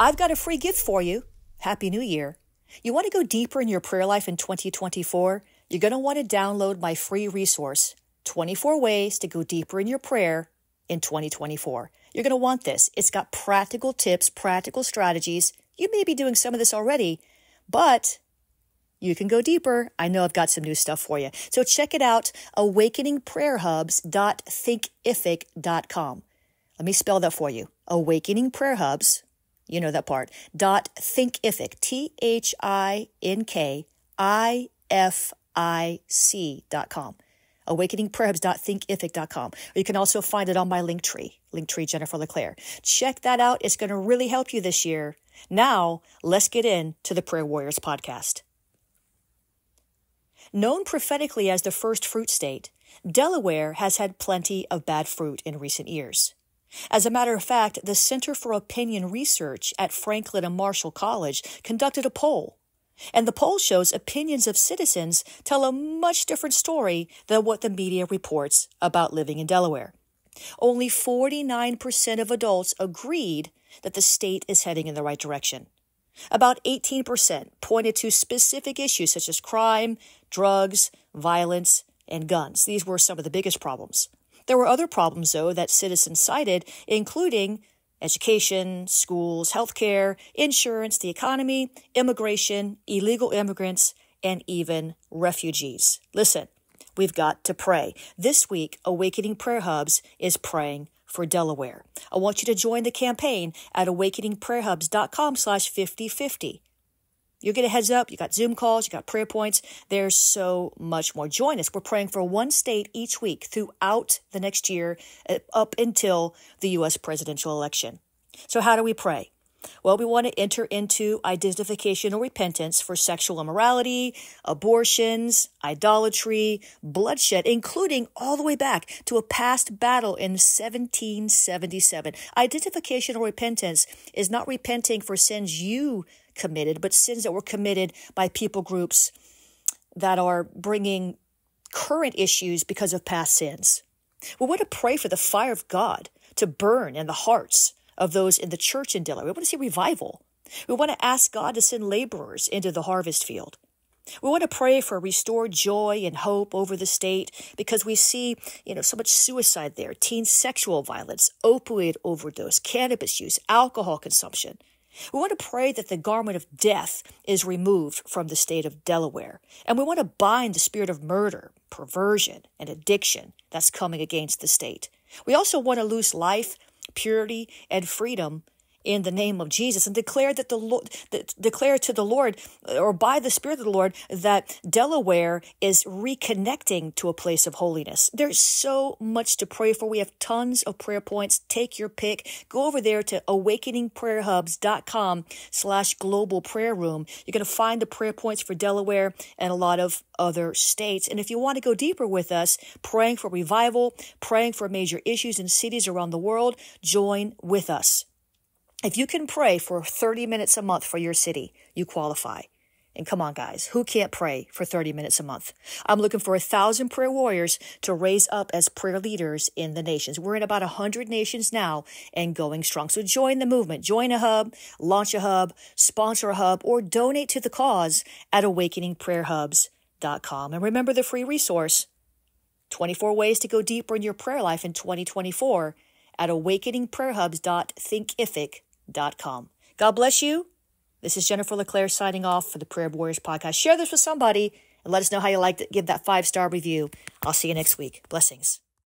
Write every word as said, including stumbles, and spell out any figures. I've got a free gift for you. Happy New Year. You want to go deeper in your prayer life in twenty twenty-four? You're going to want to download my free resource, twenty-four Ways to Go Deeper in Your Prayer in twenty twenty-four. You're going to want this. It's got practical tips, practical strategies. You may be doing some of this already, but you can go deeper. I know I've got some new stuff for you. So check it out, awakening prayer hubs dot thinkific dot com. Let me spell that for you. Awakening Prayer Hubs, you know that part, dot thinkific, T H I N K I F I C dot com. awakening prayer hubs dot thinkific dot com. You can also find it on my Linktree, Linktree Jennifer LeClaire. Check that out. It's going to really help you this year. Now, let's get into the Prayer Warriors podcast. Known prophetically as the first fruit state, Delaware has had plenty of bad fruit in recent years. As a matter of fact, the Center for Opinion Research at Franklin and Marshall College conducted a poll, and the poll shows opinions of citizens tell a much different story than what the media reports about living in Delaware. Only forty-nine percent of adults agreed that the state is heading in the right direction. About eighteen percent pointed to specific issues such as crime, drugs, violence, and guns. These were some of the biggest problems. There were other problems, though, that citizens cited, including education, schools, healthcare, insurance, the economy, immigration, illegal immigrants, and even refugees. Listen, we've got to pray. This week, Awakening Prayer Hubs is praying for Delaware. I want you to join the campaign at awakening prayer hubs dot com slash fifty fifty. You get a heads up. You got Zoom calls. You got prayer points. There's so much more. Join us. We're praying for one state each week throughout the next year up until the U S presidential election. So how do we pray? Well, we want to enter into identification or repentance for sexual immorality, abortions, idolatry, bloodshed, including all the way back to a past battle in seventeen seventy-seven. Identification or repentance is not repenting for sins you committed, but sins that were committed by people groups that are bringing current issues because of past sins. We want to pray for the fire of God to burn in the hearts of those in the church in Delaware. We want to see revival. We want to ask God to send laborers into the harvest field. We want to pray for restored joy and hope over the state because we see, you know, so much suicide there, teen sexual violence, opioid overdose, cannabis use, alcohol consumption. We want to pray that the garment of death is removed from the state of Delaware. And we want to bind the spirit of murder, perversion, and addiction that's coming against the state. We also want to loose life, purity, and freedom in the name of Jesus and declare that the Lord, that declare to the Lord or by the Spirit of the Lord that Delaware is reconnecting to a place of holiness. There's so much to pray for. We have tons of prayer points. Take your pick. Go over there to awakening prayer hubs dot com slash global prayer room. You're going to find the prayer points for Delaware and a lot of other states. And if you want to go deeper with us, praying for revival, praying for major issues in cities around the world, join with us. If you can pray for thirty minutes a month for your city, you qualify. And come on, guys, who can't pray for thirty minutes a month? I'm looking for a thousand prayer warriors to raise up as prayer leaders in the nations. We're in about one hundred nations now and going strong. So join the movement. Join a hub, launch a hub, sponsor a hub, or donate to the cause at awakening prayer hubs dot com. And remember the free resource, twenty-four Ways to Go Deeper in Your Prayer Life in twenty twenty-four at awakening prayer hubs dot thinkific dot com. God bless you. This is Jennifer LeClaire signing off for the Prayer Warriors podcast. Share this with somebody and let us know how you liked it. Give that five-star review. I'll see you next week. Blessings.